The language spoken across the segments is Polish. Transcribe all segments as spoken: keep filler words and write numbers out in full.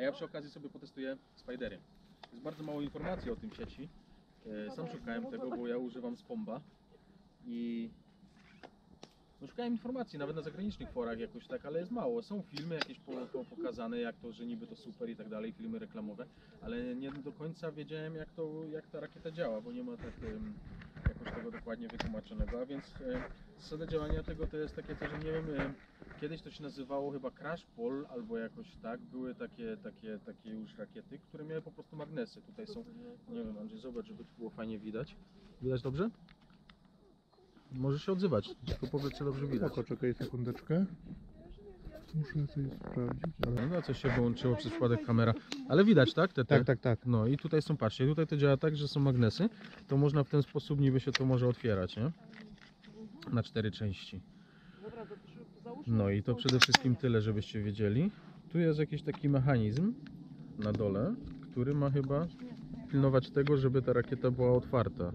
A ja przy okazji sobie potestuję Spidery. Jest bardzo mało informacji o tym sieci. Sam szukałem tego, bo ja używam Spomba. I no szukałem informacji nawet na zagranicznych forach jakoś tak, ale jest mało. Są filmy jakieś po, po pokazane, jak to, że niby to super i tak dalej, filmy reklamowe, ale nie do końca wiedziałem, jak, to, jak ta rakieta działa, bo nie ma tak um, jakoś tego dokładnie wytłumaczonego, a więc um, zasada działania tego to jest takie, to, że nie wiem, um, kiedyś to się nazywało chyba Crash Pol albo jakoś tak, były takie, takie, takie już rakiety, które miały po prostu magnesy. Tutaj są, nie wiem, Andrzej, zobacz, żeby tu było fajnie widać. Widać dobrze? Możesz się odzywać, tylko powiedz, czy dobrze widać. Oko, czekaj sekundeczkę. Muszę coś sprawdzić, ale... No coś się wyłączyło przez przypadek kamera. Ale widać, tak? Te, te... Tak, tak, tak. No i tutaj są, patrzcie, tutaj to działa tak, że są magnesy. To można w ten sposób niby się to może otwierać, nie? Na cztery części. No i to przede wszystkim tyle, żebyście wiedzieli. Tu jest jakiś taki mechanizm na dole, który ma chyba pilnować tego, żeby ta rakieta była otwarta.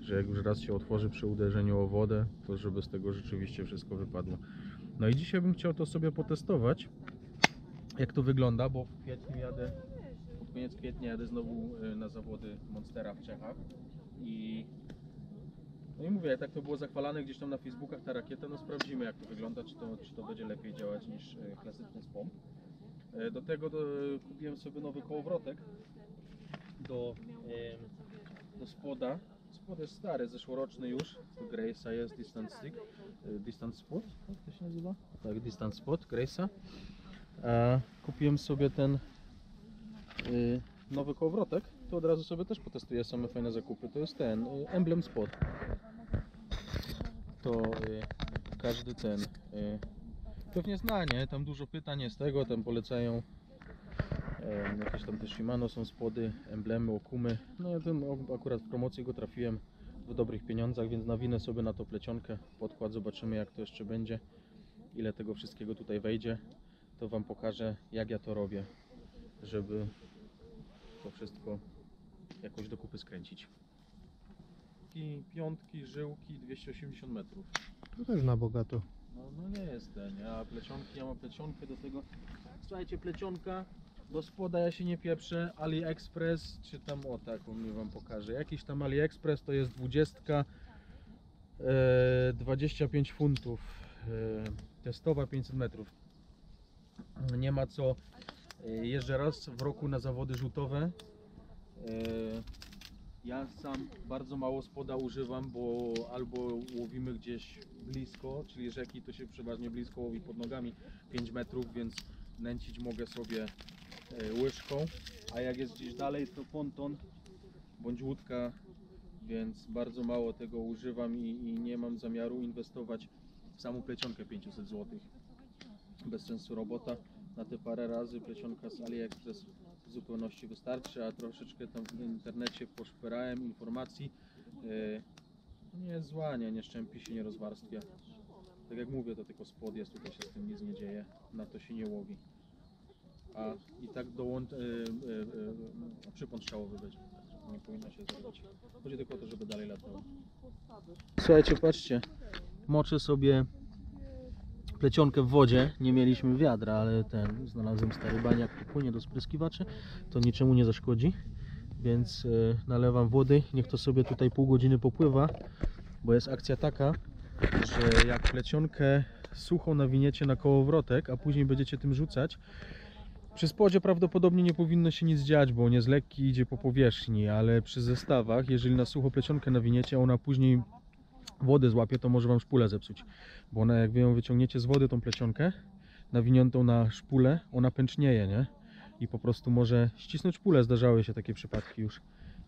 Że jak już raz się otworzy przy uderzeniu o wodę, to żeby z tego rzeczywiście wszystko wypadło. No i dzisiaj bym chciał to sobie potestować, jak to wygląda, bo w kwietniu jadę, pod koniec kwietnia jadę znowu na zawody Monstera w Czechach. I no i mówię, jak tak to było zachwalane gdzieś tam na Facebookach ta rakieta, no sprawdzimy, jak to wygląda, czy to, czy to będzie lepiej działać niż klasyczny spomp. Do tego do, kupiłem sobie nowy kołowrotek do, do spoda. Spod jest stary, zeszłoroczny już, to Grace'a jest Distance Stick, Distance Spot, tak to się nazywa? Tak, Distance Spot, Grace'a. Kupiłem sobie ten y, nowy kołowrotek, to od razu sobie też potestuję same fajne zakupy, to jest ten, y, Emblem Spot. To y, każdy ten, y, pewnie zna, nie? Tam dużo pytań jest tego, tam polecają jakieś tam te Shimano są spody, emblemy, okumy. No ja ten akurat w promocji go trafiłem w dobrych pieniądzach, więc nawinę sobie na to plecionkę, podkład, zobaczymy, jak to jeszcze będzie, ile tego wszystkiego tutaj wejdzie, to wam pokażę, jak ja to robię, żeby to wszystko jakoś do kupy skręcić. I piątki, żyłki, dwieście osiemdziesiąt metrów. To też na bogato. No, no nie jest ten, a plecionki, ja mam plecionkę do tego, słuchajcie, plecionka do spoda, ja się nie pieprzę, Aliexpress, czy tam, o tak, on mi wam pokaże, jakiś tam Aliexpress, to jest dwudziestka, e, dwadzieścia pięć funtów, e, testowa pięćset metrów, nie ma co, e, jeżdżę raz w roku na zawody rzutowe, e, ja sam bardzo mało spoda używam, bo albo łowimy gdzieś blisko, czyli rzeki to się przeważnie blisko łowi pod nogami, pięć metrów, więc nęcić mogę sobie łyżką, a jak jest gdzieś dalej to ponton bądź łódka, więc bardzo mało tego używam i, i nie mam zamiaru inwestować w samą plecionkę pięćset złotych. Bez sensu robota, na te parę razy plecionka z AliExpress w zupełności wystarczy, a troszeczkę tam w internecie poszperałem informacji, nie jest zła, nie, nie szczępi się, nie rozwarstwia. Tak jak mówię, to tylko spod jest, tutaj się z tym nic nie dzieje, na to się nie łowi. A i tak dołącz, yy, yy, yy, przypon strzałowy będzie, nie powinno się zrobić. Chodzi tylko o to, żeby dalej latało. Słuchajcie, patrzcie, moczę sobie plecionkę w wodzie, nie mieliśmy wiadra, ale ten znalazłem stary baniak, tu płynie do spryskiwaczy, to niczemu nie zaszkodzi, więc yy, nalewam wody, niech to sobie tutaj pół godziny popływa, bo jest akcja taka, że jak plecionkę suchą nawiniecie na kołowrotek, a później będziecie tym rzucać, przy spodzie prawdopodobnie nie powinno się nic dziać, bo on jest lekki, idzie po powierzchni, ale przy zestawach, jeżeli na sucho plecionkę nawiniecie, a ona później wodę złapie, to może wam szpulę zepsuć, bo ona jak ją wyciągniecie z wody tą plecionkę, nawiniętą na szpulę, ona pęcznieje, nie? I po prostu może ścisnąć szpulę, zdarzały się takie przypadki już.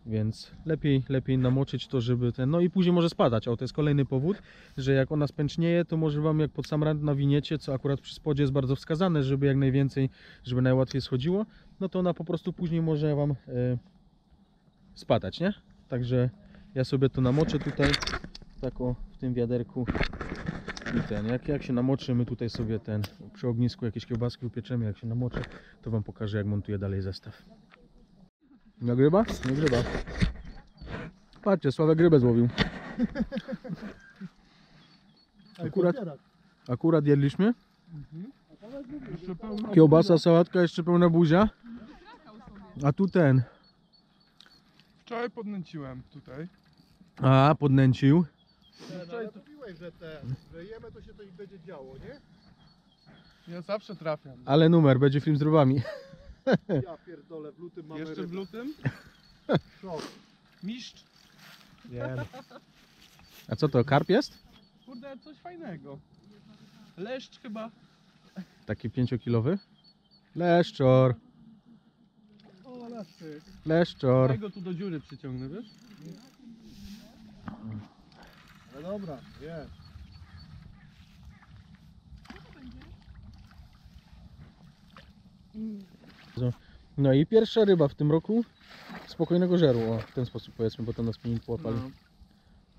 Więc lepiej, lepiej namoczyć to, żeby ten... No i później może spadać, ale to jest kolejny powód, że jak ona spęcznieje, to może wam jak pod sam rand nawiniecie, co akurat przy spodzie jest bardzo wskazane, żeby jak najwięcej, żeby najłatwiej schodziło, no to ona po prostu później może wam yy, spadać, nie? Także ja sobie to namoczę tutaj, tak o, w tym wiaderku i ten, jak, jak się namoczymy tutaj sobie ten, przy ognisku jakieś kiełbaski upieczemy, jak się namoczy, to wam pokażę, jak montuję dalej zestaw. Na gryba? Na gryba. Patrzcie, Sławek grybę złowił. Akurat, akurat jedliśmy. Kiełbasa, sałatka, jeszcze pełna buzia. A tu ten. Wczoraj podnęciłem tutaj. A, podnęcił. Ten, wczoraj tu piłeś, że te wyjemy, to się to i będzie działo, nie? Ja zawsze trafiam. Ale numer, będzie film z rybami. Ja pierdolę, w lutym mamy. Jeszcze w lutym? Szok. Mistrz. Nie. A co to, karp jest? Kurde, coś fajnego. Leszcz chyba. Taki pięciokilowy? Leszczor. O, leszczyk. Leszczor. Daj go tu do dziury przyciągnę, wiesz? Ale dobra, jest. No i pierwsza ryba w tym roku spokojnego żeru, o, w ten sposób powiedzmy, bo to nas nie połapali. No.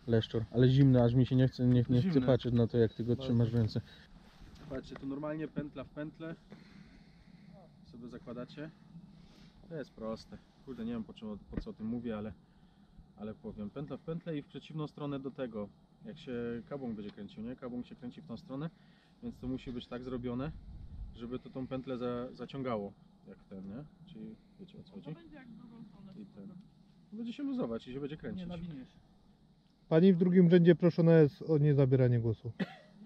Leszczor, ale zimno, aż mi się nie chce, nie, nie chce patrzeć na to, jak ty go bardzo trzymasz w ręce. Patrzcie, to normalnie pętla w pętlę sobie zakładacie. To jest proste. Kurde, nie wiem po, czym, po co o tym mówię, ale, ale powiem. Pętla w pętlę i w przeciwną stronę do tego, jak się kabłąk będzie kręcił, nie? Kabłąk się kręci w tą stronę, więc to musi być tak zrobione, żeby to tą pętlę za, zaciągało, jak ten, nie? Czyli wiecie o co chodzi? To będzie jak w drugą stronę. I ten. Będzie się luzować i się będzie kręcić. Nie nawiniesz. Pani w drugim rzędzie proszona jest o niezabieranie głosu.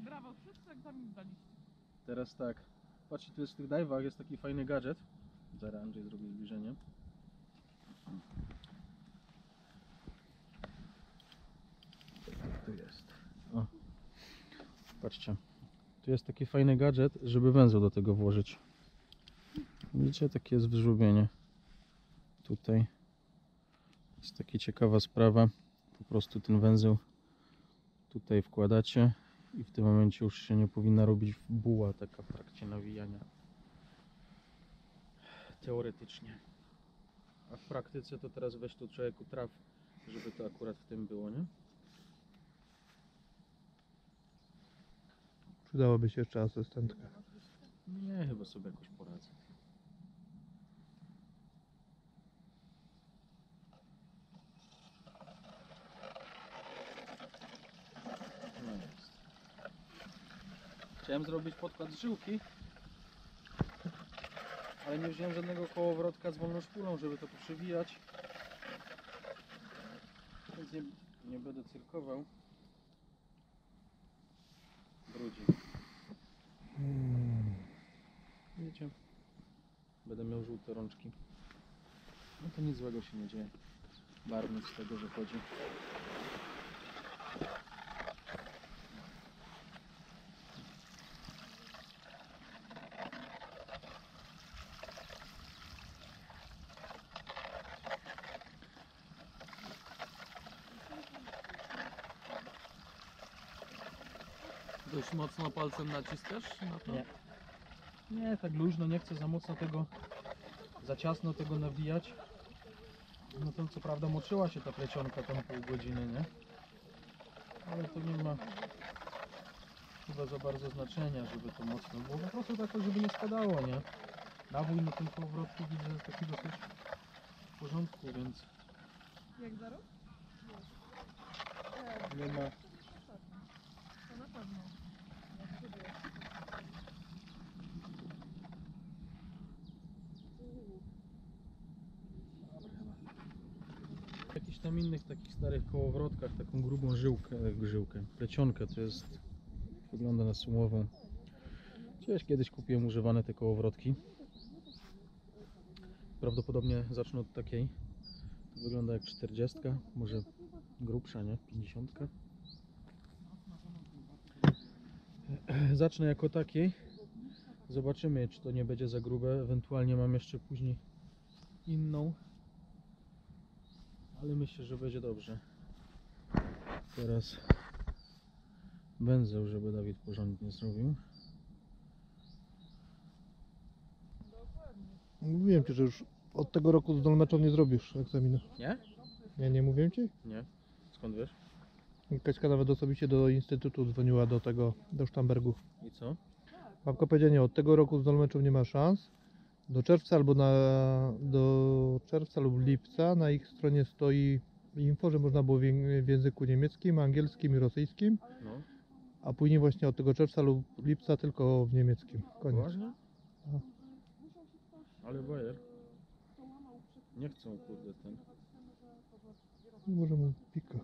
Brawo, wszyscy egzamin zdaliście. Teraz tak. Patrzcie, tu jest w tych dajwach jest taki fajny gadżet. Zaraz Andrzej zrobi zbliżenie. Tu jest. O. Patrzcie. Tu jest taki fajny gadżet, żeby węzeł do tego włożyć. Widzicie, takie jest wyżłobienie. Tutaj jest taka ciekawa sprawa. Po prostu ten węzeł tutaj wkładacie i w tym momencie już się nie powinna robić buła taka w trakcie nawijania. Teoretycznie. A w praktyce to teraz weź tu człowieku traf, żeby to akurat w tym było, nie? Przydałaby się jeszcze asystentka. Nie, chyba sobie jakoś poradzę. Chciałem zrobić podkład z żyłki, ale nie wziąłem żadnego kołowrotka z wolną szpulą, żeby to poprzewijać. Więc nie, nie będę cyrkował. Brudzi. Wiecie? Będę miał żółte rączki. No to nic złego się nie dzieje. Barwny z tego wychodzi. Dość mocno palcem naciskasz na to? Nie. Nie, tak luźno, nie chcę za mocno tego, za ciasno tego nawijać. No to co prawda moczyła się ta plecionka tam pół godziny, nie? Ale to nie ma chyba za bardzo znaczenia, żeby to mocno było. Po prostu tak, żeby nie spadało, nie? Nawój na tym powrotku widzę, że jest taki dosyć w porządku, więc... Jak zaraz? Nie ma... Jakiś tam innych takich starych kołowrotkach taką grubą żyłkę, żyłkę, plecionkę, to jest, wygląda na sumową. Gdzieś kiedyś kupiłem używane te kołowrotki. Prawdopodobnie zacznę od takiej. To wygląda jak czterdziestka, może grubsza, nie? pięćdziesiątka. Zacznę jako takiej. Zobaczymy, czy to nie będzie za grube. Ewentualnie mam jeszcze później inną. Ale myślę, że będzie dobrze. Teraz węzeł, żeby Dawid porządnie zrobił. Mówiłem ci, że już od tego roku z Dolmeczą nie zrobisz egzaminu. Nie? Nie, nie mówiłem ci? Nie. Skąd wiesz? Kaśka nawet osobiście do instytutu dzwoniła, do tego, do Sztambergu. I co? Babka powiedziała, nie, od tego roku z Dolmeczą nie ma szans. Do czerwca albo na, do czerwca lub lipca na ich stronie stoi info, że można było w, w języku niemieckim, angielskim i rosyjskim. No. A później właśnie od tego czerwca lub lipca tylko w niemieckim. Koniec. Ale bajer. Nie chcą, kurde, ten. Nie możemy pika.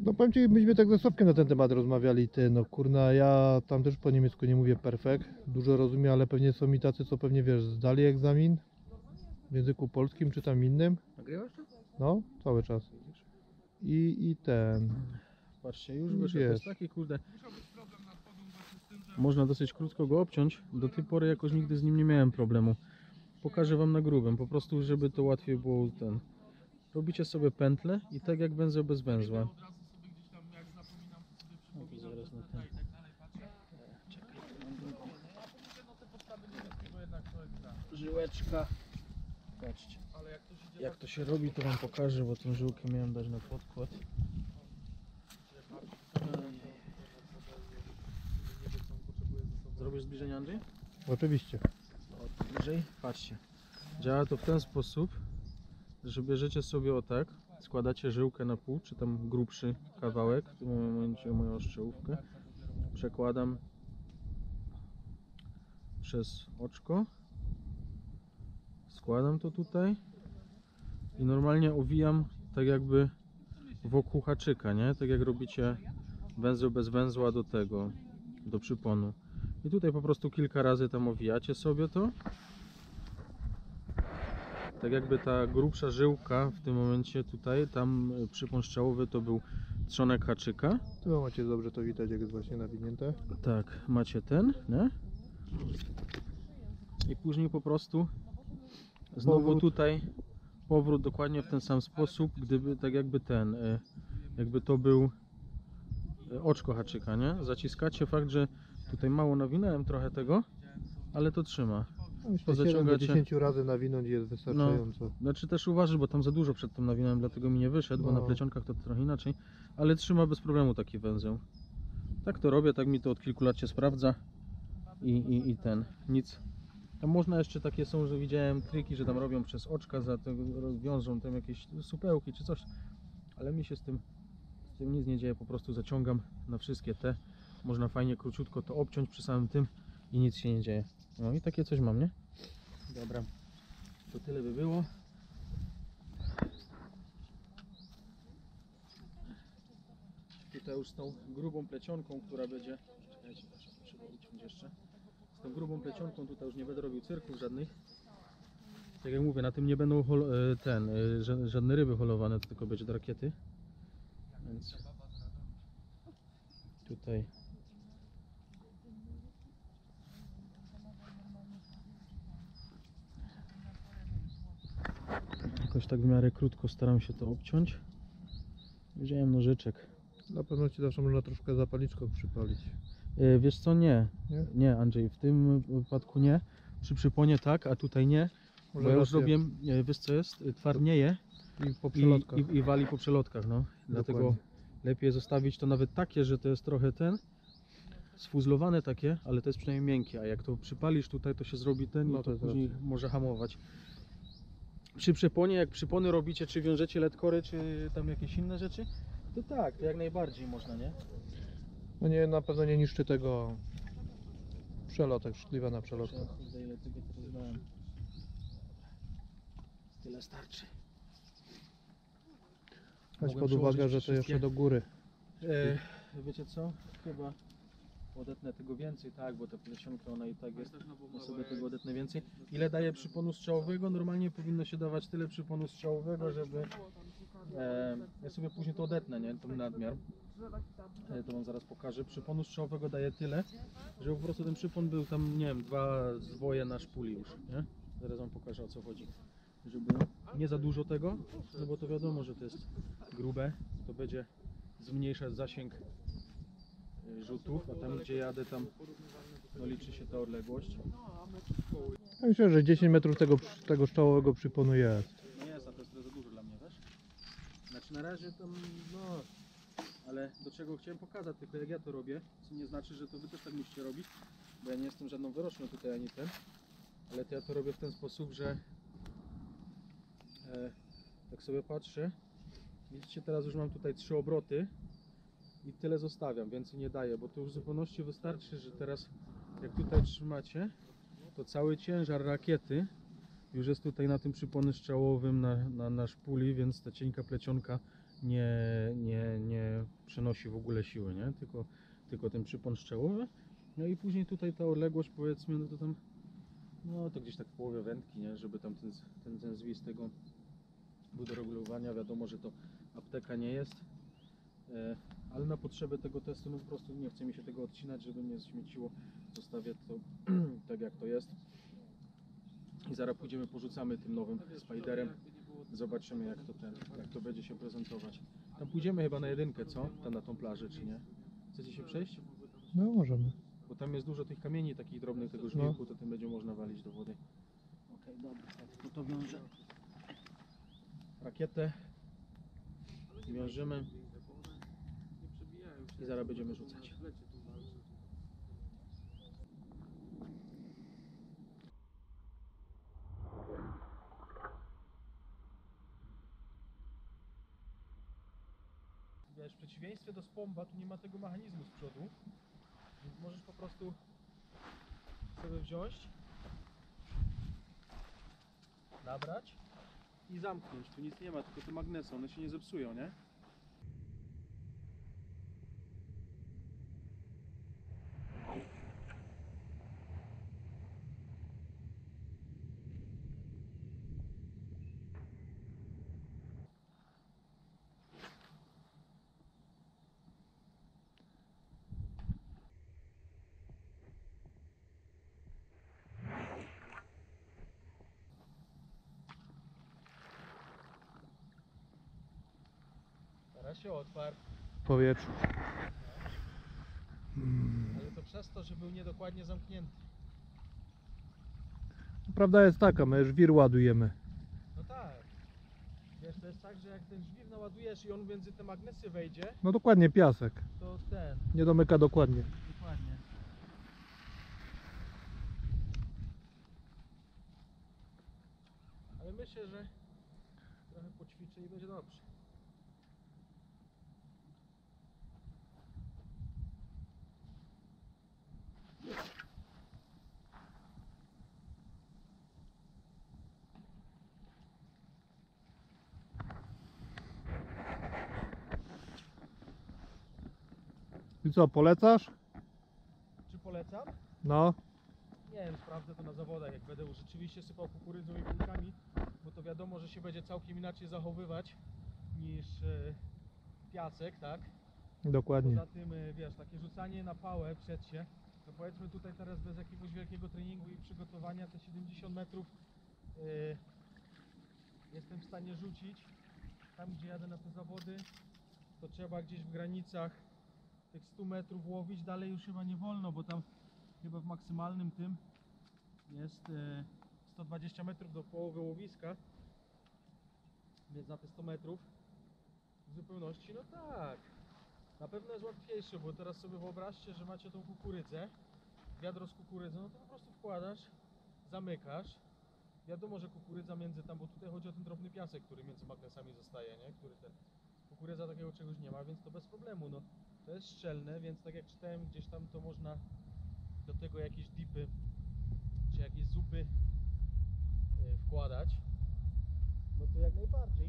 No powiem ci, myśmy tak ze Sławkiem na ten temat rozmawiali, ty, no kurna, ja tam też po niemiecku nie mówię perfekt, dużo rozumiem, ale pewnie są mi tacy, co pewnie wiesz, zdali egzamin w języku polskim czy tam innym. Nagrywasz to? No, cały czas. I, i ten... Patrzcie, już wyszedł, to jest taki kurde... Można dosyć krótko go obciąć, do tej pory jakoś nigdy z nim nie miałem problemu. Pokażę wam na grubym, po prostu żeby to łatwiej było ten... Robicie sobie pętlę i tak jak węzeł bez węzła. Żyłeczka. Patrzcie. Jak to się robi, to wam pokażę, bo tą żyłkę miałem dać na podkład. Zrobisz zbliżenie, Andrzej? Oczywiście. O, bliżej. Patrzcie. Działa to w ten sposób, że bierzecie sobie o tak, składacie żyłkę na pół, czy tam grubszy kawałek. W tym momencie moją ostrzałówkę przekładam przez oczko. Składam to tutaj i normalnie owijam tak jakby wokół haczyka, nie? Tak jak robicie węzeł bez węzła do tego, do przyponu. I tutaj po prostu kilka razy tam owijacie sobie to. Tak jakby ta grubsza żyłka w tym momencie tutaj, tam przypon strzałowy to był trzonek haczyka. Tu macie dobrze to widać, jak jest właśnie nawinięte. Tak, macie ten, nie? I później po prostu znowu powrót. Tutaj powrót dokładnie w ten sam sposób, gdyby tak jakby ten, jakby to był oczko haczyka, nie? Zaciskacie, fakt, że tutaj mało nawinąłem trochę tego, ale to trzyma. Myślę, zaciągacie... dziesięć razy nawinąć jest wystarczająco. No, znaczy też uważasz, bo tam za dużo przed tym nawinąłem, dlatego mi nie wyszedł, no. Bo na plecionkach to trochę inaczej. Ale trzyma bez problemu taki węzeł. Tak to robię, tak mi to od kilku lat się sprawdza. I, i, i ten, nic. Tam można jeszcze takie są, że widziałem triki, że tam robią przez oczka, za to rozwiążą tam jakieś supełki czy coś. Ale mi się z tym, z tym nic nie dzieje, po prostu zaciągam na wszystkie te. Można fajnie, króciutko to obciąć przy samym tym i nic się nie dzieje. No i takie coś mam, nie? Dobra, to tyle by było. Tutaj już z tą grubą plecionką, która będzie... Czekajcie, trzeba uciąć jeszcze. Z tą grubą plecionką tutaj już nie będę robił cyrków żadnych. Tak jak mówię, na tym nie będą ten, żadne ryby holowane, to tylko będzie do rakiety. Więc tutaj... Jakoś tak w miarę krótko staram się to obciąć. Wziąłem nożyczek. Na pewno ci zawsze można troszkę zapalniczką przypalić. Yy, wiesz co, nie. nie. Nie, Andrzej, w tym wypadku nie. Przy przyponie tak, a tutaj nie. Może bo ja już zrobiłem, wiesz co jest, twardnieje i, po przelotkach. I, i, i wali po przelotkach. No. Dlatego lepiej zostawić to nawet takie, że to jest trochę ten, sfuzlowane takie, ale to jest przynajmniej miękkie. A jak to przypalisz tutaj, to się zrobi ten, no i to, to później raczej może hamować. Przy przyponie, jak przypony robicie, czy wiążecie ledkory, czy tam jakieś inne rzeczy, to tak, to jak najbardziej można, nie? No nie, na pewno nie niszczy tego przelotek, szkliwa na przelotkach. Tyle starczy. Weź pod uwagę, że to jeszcze do góry. E, wiecie co? Chyba odetnę tego więcej, tak, bo ta plesionka ona i tak jest, ja sobie tego odetnę więcej. Ile daje przyponu strzałowego? Normalnie powinno się dawać tyle przyponu strzałowego, żeby... E, ja sobie później to odetnę, nie? Ten nadmiar. E, to wam zaraz pokażę. Przyponu strzałowego daje tyle, że po prostu ten przypon był tam, nie wiem, dwa zwoje na szpuli już, nie? Zaraz wam pokażę, o co chodzi. Żeby nie za dużo tego, no bo to wiadomo, że to jest grube, to będzie zmniejszać zasięg rzutów, a tam gdzie jadę, tam no, liczy się ta odległość. Ja myślę, że dziesięć metrów tego, tego strzałowego przyponu jest. No jest, a to jest za dużo dla mnie, wiesz? Znaczy na razie tam, no... Ale do czego chciałem pokazać, tylko jak ja to robię, co nie znaczy, że to wy też tak musicie robić, bo ja nie jestem żadną wyroczną tutaj, ani ten, ale to ja to robię w ten sposób, że e, tak sobie patrzę, widzicie, teraz już mam tutaj trzy obroty, i tyle zostawiam, więcej nie daję, bo to już w zupełności wystarczy, że teraz jak tutaj trzymacie, to cały ciężar rakiety już jest tutaj na tym przyponie strzałowym, na, na, na szpuli, więc ta cienka plecionka nie, nie, nie przenosi w ogóle siły, nie? Tylko, tylko ten przypon strzałowy. No i później tutaj ta odległość, powiedzmy, no to tam, no to gdzieś tak w połowie wędki, nie? Żeby tam ten, ten, ten zwis tego był do regulowania. Wiadomo, że to apteka nie jest, ale na potrzeby tego testu, no po prostu nie chce mi się tego odcinać, żeby mnie śmieciło. Zostawię to tak, jak to jest. I zaraz pójdziemy, porzucamy tym nowym Spiderem. Zobaczymy, jak to, ten, jak to będzie się prezentować. Tam pójdziemy chyba na jedynkę, co? Tam na tą plażę, czy nie? Chcecie się przejść? No, możemy. Bo tam jest dużo tych kamieni takich drobnych, tego żmijku, no. To tym będzie można walić do wody. Okej, okay, dobra, tak, no to wiąże rakietę i wiążemy i zaraz będziemy rzucać. W przeciwieństwie do Spomba tu nie ma tego mechanizmu z przodu, więc możesz po prostu sobie wziąć, nabrać i zamknąć. Tu nic nie ma, tylko te magnesy, one się nie zepsują, nie? Się odparł. Powietrzu. Ale to przez to, że był niedokładnie zamknięty. Prawda jest taka, my żwir ładujemy. No tak. Wiesz, to jest tak, że jak ten żwir naładujesz i on między te magnesy wejdzie. No dokładnie, piasek. To ten. Nie domyka dokładnie. Dokładnie. Ale myślę, że trochę poćwiczę i będzie dobrze. I co, polecasz? Czy polecam? No. Nie wiem, sprawdzę to na zawodach, jak będę rzeczywiście sypał kukurydzą i kulkami, bo to wiadomo, że się będzie całkiem inaczej zachowywać niż yy, piasek, tak? Dokładnie. Poza tym, yy, wiesz, takie rzucanie na pałę przed się, to powiedzmy tutaj teraz bez jakiegoś wielkiego treningu i przygotowania te siedemdziesiąt metrów yy, jestem w stanie rzucić. Tam, gdzie jadę na te zawody, to trzeba gdzieś w granicach tych stu metrów łowić, dalej już chyba nie wolno, bo tam chyba w maksymalnym tym jest yy, sto dwadzieścia metrów do połowy łowiska, więc na te sto metrów w zupełności, no tak, na pewno jest łatwiejsze, bo teraz sobie wyobraźcie, że macie tą kukurydzę, wiadro z kukurydzą, no to po prostu wkładasz, zamykasz, wiadomo, że kukurydza między tam, bo tutaj chodzi o ten drobny piasek, który między magnesami zostaje, nie, który ten, kukurydza takiego czegoś nie ma, więc to bez problemu, no. To jest szczelne, więc tak jak czytałem gdzieś tam, to można do tego jakieś dipy czy jakieś zupy wkładać, no to jak najbardziej.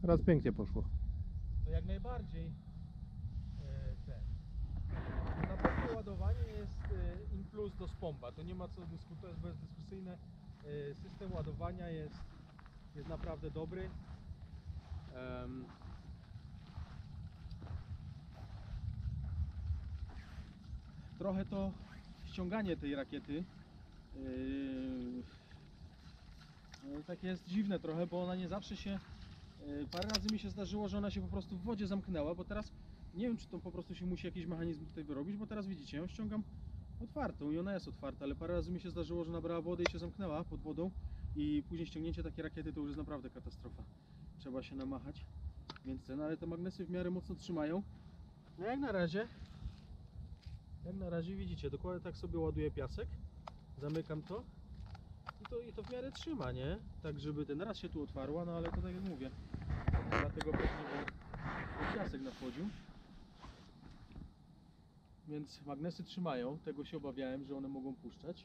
Teraz pięknie poszło. To jak najbardziej ten. Na pewno ładowanie jest in plus do Spomba, to nie ma co dyskutować, to jest bezdyskusyjne. System ładowania jest, jest naprawdę dobry. Um, trochę to ściąganie tej rakiety yy, no, tak jest dziwne trochę, bo ona nie zawsze się yy, parę razy mi się zdarzyło, że ona się po prostu w wodzie zamknęła, bo teraz nie wiem, czy to po prostu się musi jakiś mechanizm tutaj wyrobić, bo teraz widzicie, ją ściągam otwartą i ona jest otwarta, ale parę razy mi się zdarzyło, że nabrała wody i się zamknęła pod wodą i później ściągnięcie takiej rakiety to już jest naprawdę katastrofa. Trzeba się namachać, więc ten, ale te magnesy w miarę mocno trzymają. No jak na razie, jak na razie widzicie, dokładnie tak sobie ładuję piasek, zamykam to I to, i to w miarę trzyma, nie? Tak, żeby ten raz się tu otwarła, no ale to tak jak mówię. Dlatego pewnie piasek nadchodził. Więc magnesy trzymają. Tego się obawiałem, że one mogą puszczać.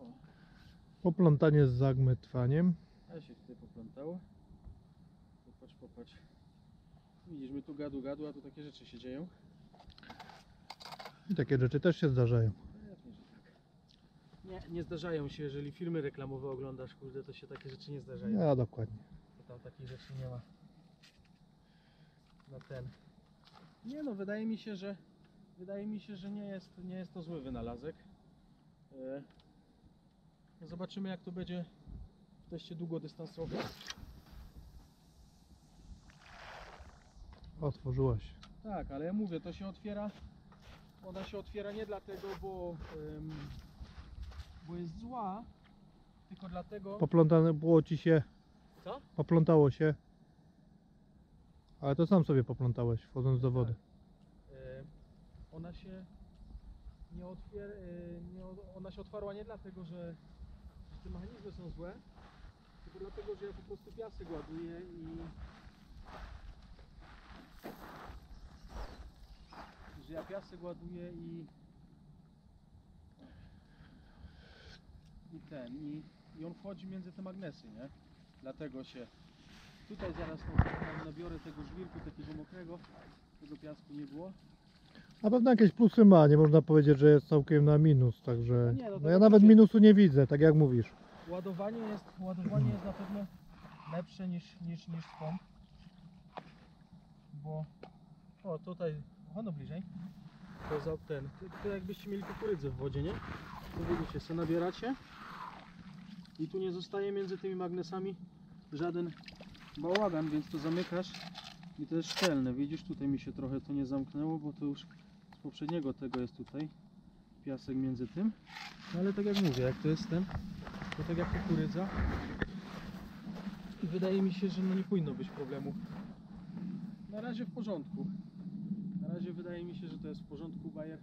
O. Poplątanie z zagmatwaniem. A się tutaj poplątało. Popatrz, popatrz. Widzisz, my tu gadu, gadu, a tu takie rzeczy się dzieją. I takie rzeczy też się zdarzają. Pewnie, że tak. Nie, nie zdarzają się, jeżeli filmy reklamowe oglądasz, kurde, to się takie rzeczy nie zdarzają. No, dokładnie. To tam takich rzeczy nie ma. Na ten. Nie no, wydaje mi się, że wydaje mi się, że nie jest, nie jest to zły wynalazek. Yy. Zobaczymy, jak to będzie w teście długodystansowym. Otworzyła się. Tak, ale ja mówię, to się otwiera. Ona się otwiera nie dlatego, bo, ym, bo jest zła, tylko dlatego... Poplątane było ci się. Co? Poplątało się. Ale to sam sobie poplątałeś, wchodząc do wody. Tak. Yy, ona się nie otwiera... Yy, nie, ona się otwarła nie dlatego, że te mechanizmy są złe, tylko dlatego, że ja po prostu piasek ładuję i... że ja piasek ładuję i i ten i, i on wchodzi między te magnesy, nie? Dlatego się tutaj zaraz nabiorę tego żwirku takiego mokrego, tego piasku nie było. Na pewno jakieś plusy ma, nie można powiedzieć, że jest całkiem na minus, także no nie, no no ja nawet minusu nie widzę, tak jak mówisz. Ładowanie jest, ładowanie jest na pewno lepsze niż, niż, niż spomb, bo o tutaj. O, no bliżej. To za ten. To jakbyście mieli kukurydzę w wodzie, nie? To widzicie, co nabieracie. I tu nie zostaje między tymi magnesami żaden bałagan, więc to zamykasz. I to jest szczelne. Widzisz, tutaj mi się trochę to nie zamknęło, bo to już z poprzedniego tego jest tutaj piasek między tym. No ale tak jak mówię, jak to jest ten, to tak jak kukurydza. I wydaje mi się, że no nie powinno być problemu. Na razie w porządku. Na razie wydaje mi się, że to jest w porządku bajer.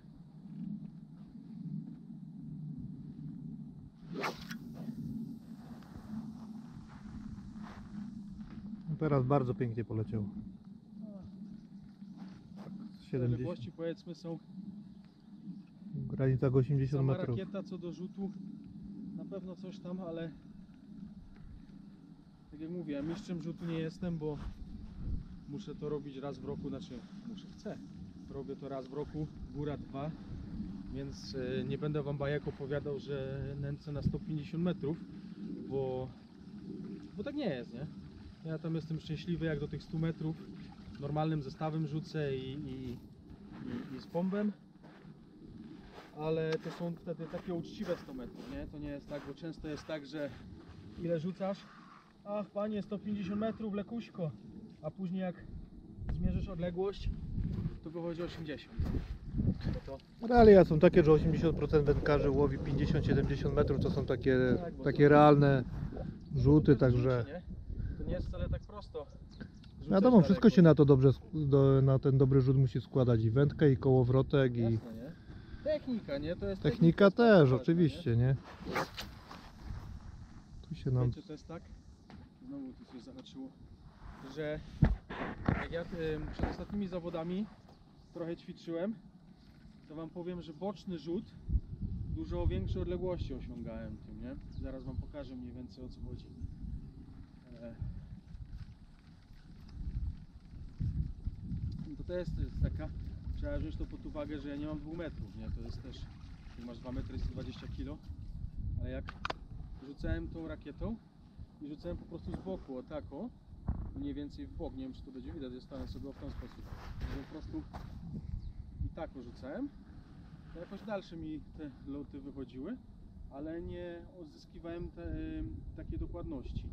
Teraz bardzo pięknie poleciało. Odległości powiedzmy są granica osiemdziesiąt metrów. Sama rakieta co do rzutu na pewno coś tam, ale tak jak mówię, ja mistrzem rzutu nie jestem, bo muszę to robić raz w roku, znaczy muszę, chcę. Robię to raz w roku, góra dwa, więc yy, nie będę wam bajek opowiadał, że nęcę na sto pięćdziesiąt metrów, bo, bo tak nie jest, nie? Ja tam jestem szczęśliwy, jak do tych stu metrów normalnym zestawem rzucę i, i, i, i z pompem, ale to są wtedy takie uczciwe sto metrów, nie? To nie jest tak, bo często jest tak, że ile rzucasz? Ach panie, sto pięćdziesiąt metrów, lekuśko. A później jak zmierzysz odległość, to wychodzi osiemdziesiąt. No to... Realia są takie, że osiemdziesiąt procent wędkarzy łowi pięćdziesiąt siedemdziesiąt metrów, to są takie, tak, takie to realne to rzuty, to także... Rzucie, nie? To nie jest wcale tak prosto. Rzucać wiadomo, wszystko się na to dobrze, do, na ten dobry rzut musi składać i wędkę, i kołowrotek, jasne, i... Nie? Technika, nie? To jest technika, technika też, oczywiście, nie? nie? Tu się nam... Wiecie, to jest tak? Znowu tu się zahaczyło. Że jak ja przed ostatnimi zawodami trochę ćwiczyłem, to wam powiem, że boczny rzut dużo większej odległości osiągałem tym, nie? Zaraz wam pokażę mniej więcej, o co chodzi. To też jest taka, trzeba wziąć to pod uwagę, że ja nie mam dwóch metrów, nie? To jest też, jak masz dwa metry, jest dwadzieścia kilo, ale jak rzucałem tą rakietą i rzucałem po prostu z boku, o taką, mniej więcej w bok, nie wiem czy to będzie widać, zostanę sobie w ten sposób, że po prostu i tak rzucałem, to jakoś dalsze mi te loty wychodziły, ale nie odzyskiwałem te, takiej dokładności,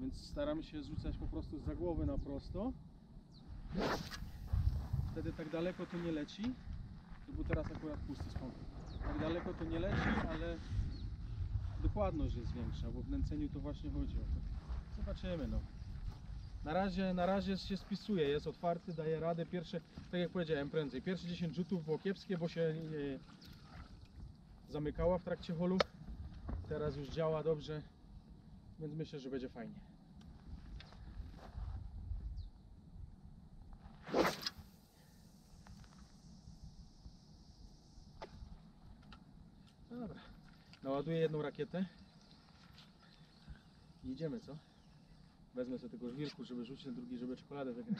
więc staram się rzucać po prostu za głowę na prosto, wtedy tak daleko to nie leci, to był teraz akurat pusty spomp, tak daleko to nie leci, ale dokładność jest większa, bo w nęceniu to właśnie chodzi o to, zobaczymy no. Na razie, na razie się spisuje, jest otwarty, daje radę. Pierwsze, tak jak powiedziałem prędzej, pierwsze dziesięć rzutów było kiepskie, bo się yy, zamykała w trakcie holu. Teraz już działa dobrze, więc myślę, że będzie fajnie. Dobra, naładuję jedną rakietę i idziemy, co? Wezmę sobie tego żwirku, żeby rzucić ten drugi, żeby czekoladę wygrać.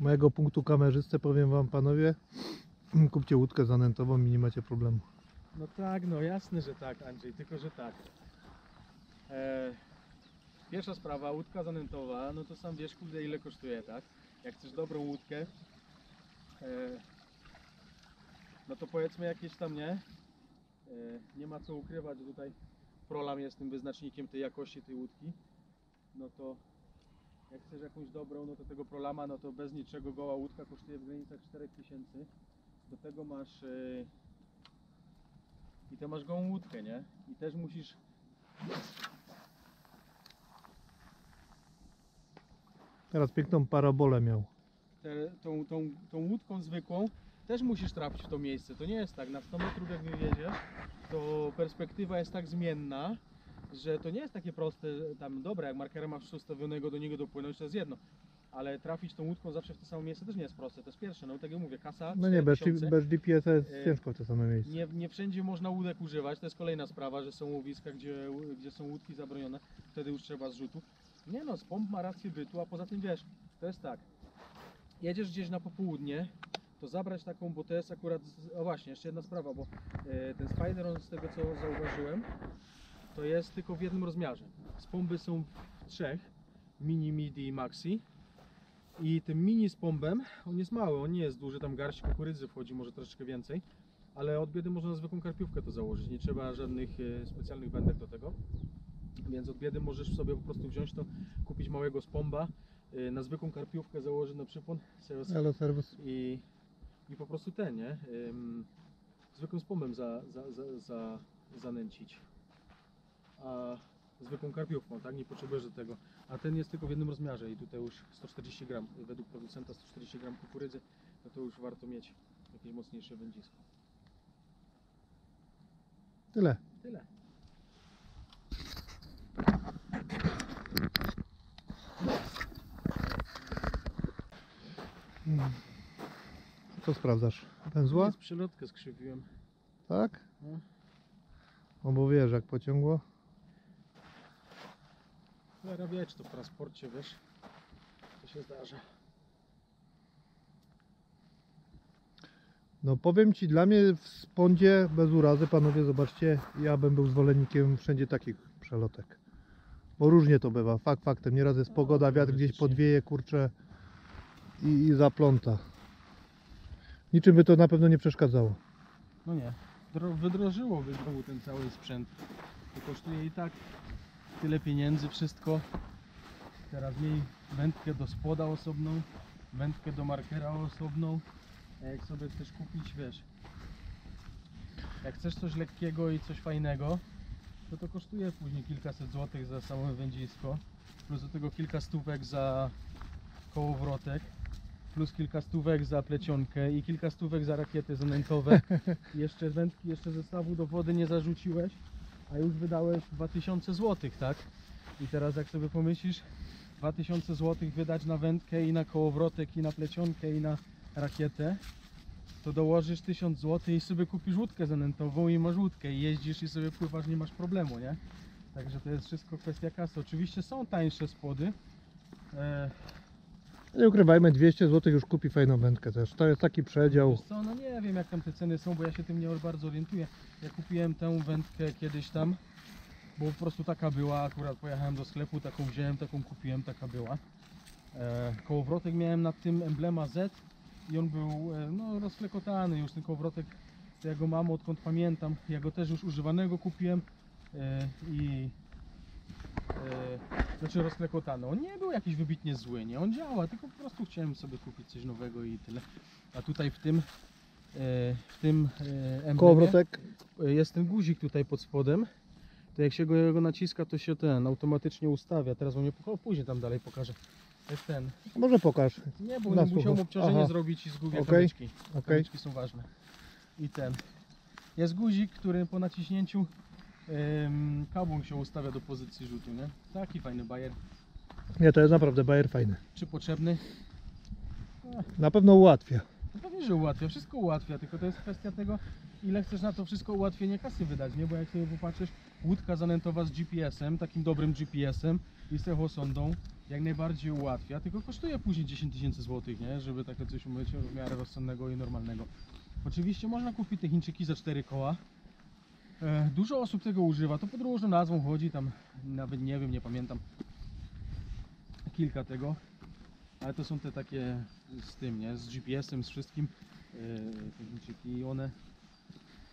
Mojego punktu kamerzysty powiem wam, panowie, kupcie łódkę zanętową i nie macie problemu. No tak, no jasne, że tak, Andrzej, tylko że tak. Eee, pierwsza sprawa, łódka zanętowa, no to sam wiesz, kurde, ile kosztuje, tak? Jak chcesz dobrą łódkę, eee, no to powiedzmy jakieś tam, nie? Eee, nie ma co ukrywać, tutaj Prolam jest tym wyznacznikiem tej jakości tej łódki. No to jak chcesz jakąś dobrą, no to tego Prolama, no to bez niczego goła łódka kosztuje w granicach czterech tysięcy. Do tego masz... Eee, I to masz gołą łódkę, nie? I też musisz... Teraz piękną parabolę miał. Te, tą, tą, tą łódką zwykłą też musisz trafić w to miejsce. To nie jest tak, na sto metrów jak wyjedziesz, to perspektywa jest tak zmienna, że to nie jest takie proste, tam dobra, jak markerem masz ustawionego, do niego dopłynąć, to jest jedno. Ale trafić tą łódką zawsze w to samo miejsce też nie jest proste, to jest pierwsze, no tak jak mówię, kasa. No nie, bez, bez D P S-a jest e, ciężko w to samo miejsce. Nie, nie wszędzie można łódek używać, to jest kolejna sprawa, że są łowiska, gdzie, gdzie są łódki zabronione, wtedy już trzeba zrzutu. Nie no, Spomb ma rację bytu, a poza tym wiesz, to jest tak, jedziesz gdzieś na popołudnie, to zabrać taką, bo to jest akurat, o właśnie, jeszcze jedna sprawa, bo e, ten Spider, on z tego co zauważyłem, to jest tylko w jednym rozmiarze. Spomby są w trzech, mini, midi i maxi. I tym mini spombem, on jest mały, on nie jest duży, tam garść kukurydzy wchodzi, może troszeczkę więcej, ale od biedy można zwykłą karpiówkę to założyć, nie trzeba żadnych y, specjalnych wędek do tego, więc od biedy możesz sobie po prostu wziąć to, kupić małego spomba, y, na zwykłą karpiówkę założyć na przypon, serwis, Hello, serwis. I, i po prostu ten, nie, Ym, zwykłym spombem za, za, za, za, zanęcić, a zwykłą karpiówką, tak, nie potrzebujesz do tego. A ten jest tylko w jednym rozmiarze i tutaj już sto czterdzieści gram, według producenta sto czterdzieści gram kukurydzy, no to już warto mieć jakieś mocniejsze wędzisko. Tyle. Tyle. Hmm. Co sprawdzasz? Pędzła? Jest przelotkę skrzywiłem. Tak? No. No bo wiesz, jak pociągło. Cholera wie, czy to w transporcie, wiesz, to się zdarza. No powiem ci, dla mnie w Spondzie, bez urazy, panowie, zobaczcie, ja bym był zwolennikiem wszędzie takich przelotek. Bo różnie to bywa, fakt faktem, nieraz jest pogoda, wiatr gdzieś podwieje, kurczę, i, i zapląta. Niczym by to na pewno nie przeszkadzało. No nie, wydrożyłoby znowu ten cały sprzęt, to kosztuje i tak tyle pieniędzy, wszystko. Teraz miej wędkę do spoda osobną, wędkę do markera osobną. A jak sobie chcesz kupić, wiesz, jak chcesz coś lekkiego i coś fajnego, to to kosztuje później kilkaset złotych za samo wędzisko, plus do tego kilka stówek za kołowrotek, plus kilka stówek za plecionkę i kilka stówek za rakiety zanętowe. Jeszcze wędki, jeszcze zestawu do wody nie zarzuciłeś, a już wydałeś dwa tysiące złotych, tak? I teraz jak sobie pomyślisz, dwa tysiące złotych wydać na wędkę i na kołowrotek i na plecionkę i na rakietę, to dołożysz tysiąc złotych i sobie kupisz łódkę zanętową i masz łódkę i jeździsz i sobie pływasz, nie masz problemu, nie? Także to jest wszystko kwestia kasy. Oczywiście są tańsze spody. E... Nie ukrywajmy, dwieście złotych już kupi fajną wędkę też. To jest taki przedział. Wiesz co, no nie wiem jak tam te ceny są, bo ja się tym nie bardzo orientuję. Ja kupiłem tę wędkę kiedyś tam, bo po prostu taka była, akurat pojechałem do sklepu, taką wziąłem, taką kupiłem, taka była. E, kołowrotek miałem nad tym Emblema Z i on był e, no, rozklekotany już, ten kołowrotek, ja go mam odkąd pamiętam. Ja go też już używanego kupiłem e, i... Yy, znaczy rozklekotany. On nie był jakiś wybitnie zły, nie? On działa, tylko po prostu chciałem sobie kupić coś nowego i tyle. A tutaj w tym yy, w tym yy, emblemie jest ten guzik tutaj pod spodem. to jak się go, go naciska, to się ten automatycznie ustawia. Teraz on nie pokaże, później tam dalej pokażę. Jest ten. Może pokaż. Nie, bo musiał mu obciążenie Aha. zrobić i zgubię okay. kamyczki. Okay. Kamyczki są ważne. I ten. Jest guzik, który po naciśnięciu ym, kabłąk się ustawia do pozycji rzutu, nie? Taki fajny bajer. Nie, to jest naprawdę bajer fajny. Czy potrzebny? Ach. Na pewno ułatwia. No pewnie, że ułatwia. Wszystko ułatwia, tylko to jest kwestia tego, ile chcesz na to wszystko ułatwienie kasy wydać, nie? Bo jak sobie popatrzysz, łódka zanętowa z G P S-em, takim dobrym G P S-em i z echosondą, jak najbardziej ułatwia, tylko kosztuje później dziesięć tysięcy złotych, nie? Żeby takie coś umyć w miarę rozsądnego i normalnego. Oczywiście można kupić te Chińczyki za cztery koła. E, dużo osób tego używa, to pod różną nazwą chodzi, tam nawet nie wiem, nie pamiętam. Kilka tego, ale to są te takie z tym, nie? Z G P S-em, z wszystkim. E, te Chińczyki i one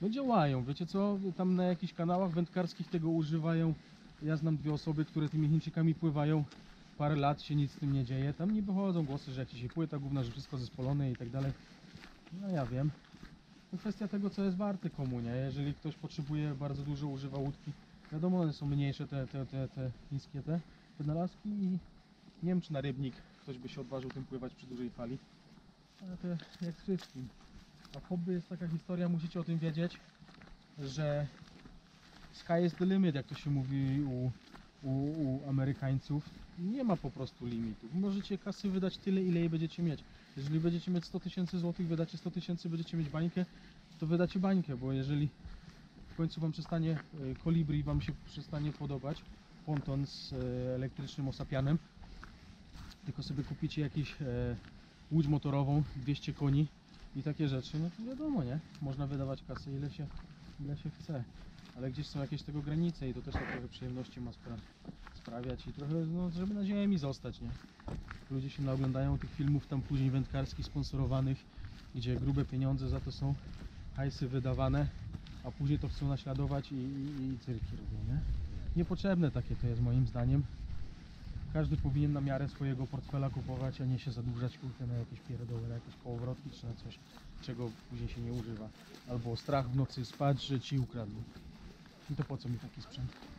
no działają, wiecie co? Tam na jakichś kanałach wędkarskich tego używają. Ja znam dwie osoby, które tymi Chińczykami pływają. Parę lat się nic z tym nie dzieje, tam nie wychodzą głosy, że jak ci się płyta główna, że wszystko zespolone i tak dalej. No ja wiem. To kwestia tego, co jest warte komu, nie? Jeżeli ktoś potrzebuje, bardzo dużo używa łódki. Wiadomo, one są mniejsze, te, te, te, te chińskie te wynalazki i nie wiem, czy na rybnik ktoś by się odważył tym pływać przy dużej fali. Ale to jak wszystkim. A w hobby jest taka historia, musicie o tym wiedzieć, że sky is the limit, jak to się mówi u, u, u Amerykańców. Nie ma po prostu limitu. Możecie kasy wydać tyle, ile jej będziecie mieć. Jeżeli będziecie mieć sto tysięcy złotych, wydacie sto tysięcy, będziecie mieć bańkę, to wydacie bańkę, bo jeżeli w końcu wam przestanie kolibri, wam się przestanie podobać ponton z elektrycznym osapianem, tylko sobie kupicie jakąś łódź motorową, dwieście koni i takie rzeczy, no to wiadomo, nie? Można wydawać kasy, ile się, ile się chce. Ale gdzieś są jakieś tego granice i to też trochę przyjemności ma spra sprawiać i trochę, no, żeby na ziemi zostać, nie? Ludzie się naoglądają tych filmów tam później wędkarskich, sponsorowanych, gdzie grube pieniądze za to są, hajsy wydawane, a później to chcą naśladować i, i, i cyrki robią, nie? Niepotrzebne takie to jest moim zdaniem. Każdy powinien na miarę swojego portfela kupować, a nie się zadłużać kurkę na jakieś pierdoły, na jakieś kołowrotki czy na coś, czego później się nie używa. Albo strach w nocy spać, że ci ukradną. I to po co mi taki sprzęt?